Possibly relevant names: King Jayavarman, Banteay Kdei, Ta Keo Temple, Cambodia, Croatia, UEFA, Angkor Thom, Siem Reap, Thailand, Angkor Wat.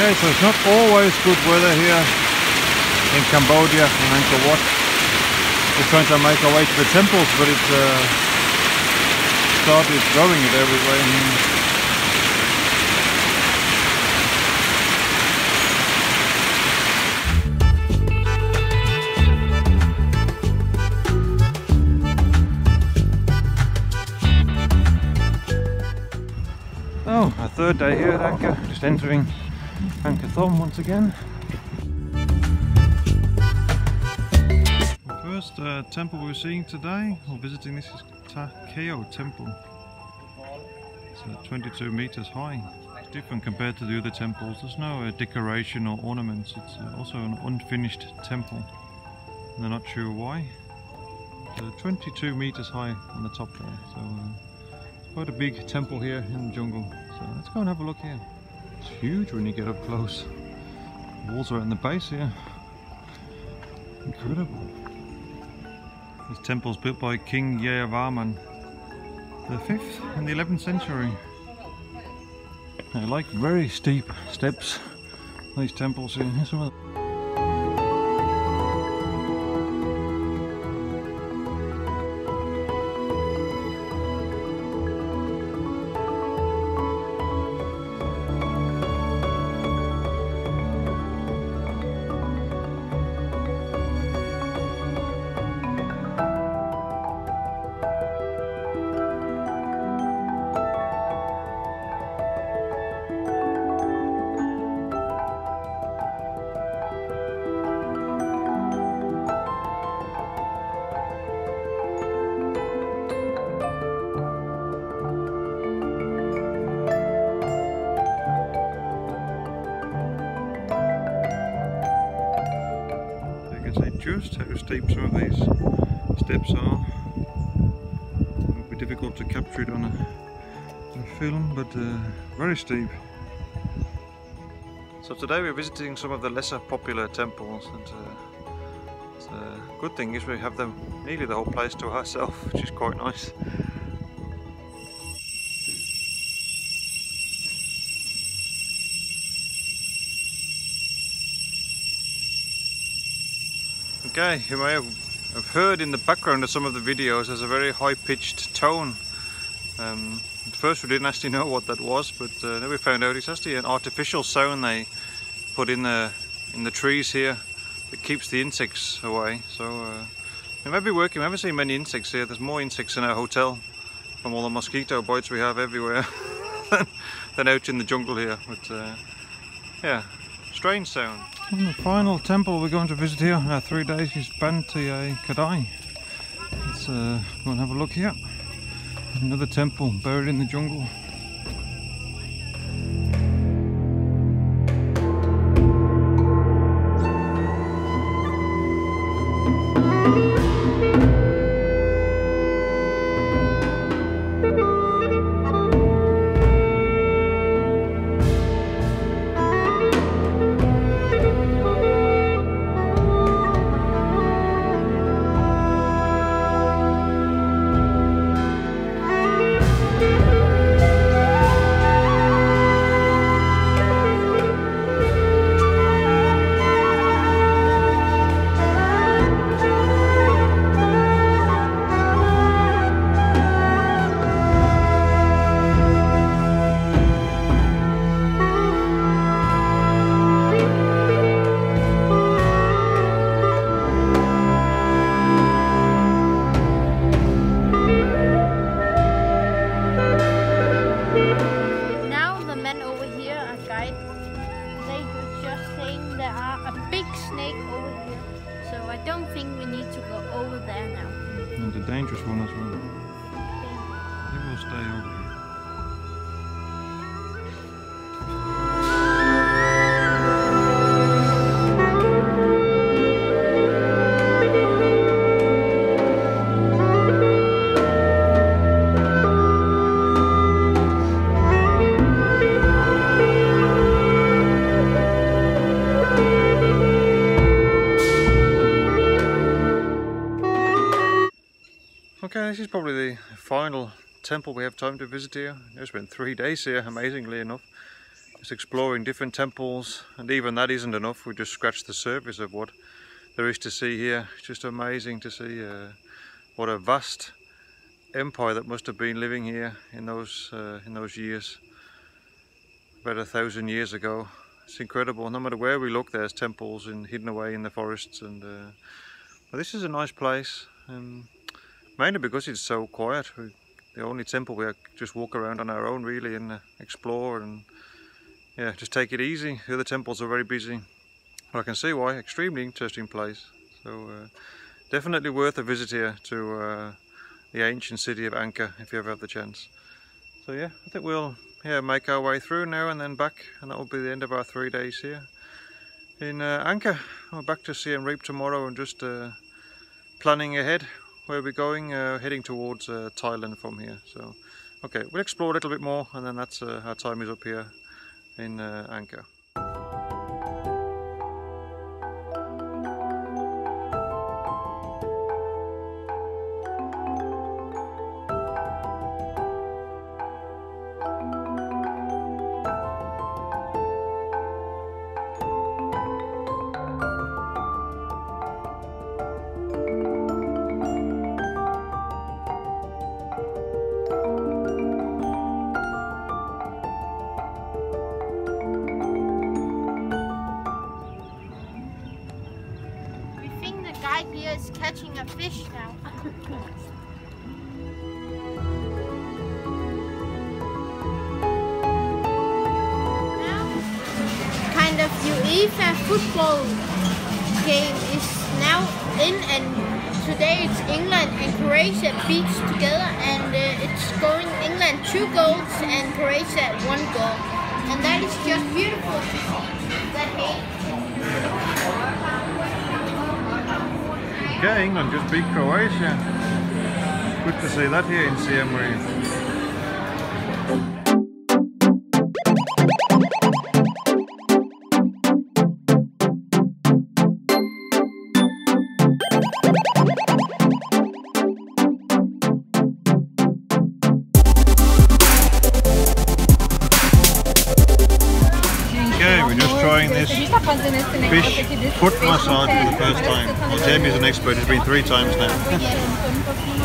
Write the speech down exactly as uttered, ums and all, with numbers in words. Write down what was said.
Okay, so it's not always good weather here in Cambodia and Angkor Wat. We're trying to make our way to the temples, but it's uh, started going it every way. Oh, our third day here at Angkor, just entering Angkor Thom once again. The first uh, temple we're seeing today, or visiting, this is Ta Keo Temple. It's uh, twenty-two meters high. It's different compared to the other temples. There's no uh, decoration or ornaments. It's uh, also an unfinished temple. And they're not sure why. It's uh, twenty-two meters high on the top there. So, uh, quite a big temple here in the jungle, so let's go and have a look here. It's huge when you get up close. The walls are in the base here. Incredible. This temple is built by King Jayavarman the fifth in the eleventh century. They like very steep steps, these temples here. Here's some of them. Just how steep some of these steps are. It would be difficult to capture it on a, a film, but uh, very steep. So today we're visiting some of the lesser popular temples, and the uh, uh, good thing is we have them nearly the whole place to ourselves, which is quite nice. Okay, you may have heard in the background of some of the videos there's a very high-pitched tone. Um, at first we didn't actually know what that was, but uh, then we found out it's actually an artificial sound they put in the, in the trees here that keeps the insects away. So uh, it may be working. We haven't seen many insects here. There's more insects in our hotel from all the mosquito bites we have everywhere than out in the jungle here. But uh, yeah, strange sound. And the final temple we're going to visit here in our three days is Banteay Kdei. Let's uh, go and have a look here. Another temple buried in the jungle. Dangerous one as well. I think we'll stay over here. Okay, this is probably the final temple we have time to visit here. It's been three days here, amazingly enough. It's exploring different temples, and even that isn't enough. We just scratched the surface of what there is to see here. It's just amazing to see uh, what a vast empire that must have been living here in those uh, in those years, about a thousand years ago. It's incredible. No matter where we look, there's temples and hidden away in the forests. And uh, well, this is a nice place, um, mainly because it's so quiet. We, the only temple we just walk around on our own really and uh, explore and yeah, just take it easy. The other temples are very busy, but I can see why. Extremely interesting place. So uh, definitely worth a visit here to. Uh, the ancient city of Angkor, if you ever have the chance. So yeah, I think we'll yeah, make our way through now and then back, and that will be the end of our three days here in uh, Angkor. We're back to Siem Reap tomorrow and just uh, planning ahead where we're going, uh, heading towards uh, Thailand from here. So okay, we'll explore a little bit more, and then that's uh, our time is up here in uh, Angkor. Is catching a fish now. Now, kind of UEFA football game is now in, and today it's England and Croatia beats together, and uh, it's going England two goals and Croatia one goal, and that is just beautiful to see that game. Yeah, England just beat Croatia. Good to see that here in Siem Reap. Fish foot massage for the first time. Well, Jamie's an expert, he's been three times now.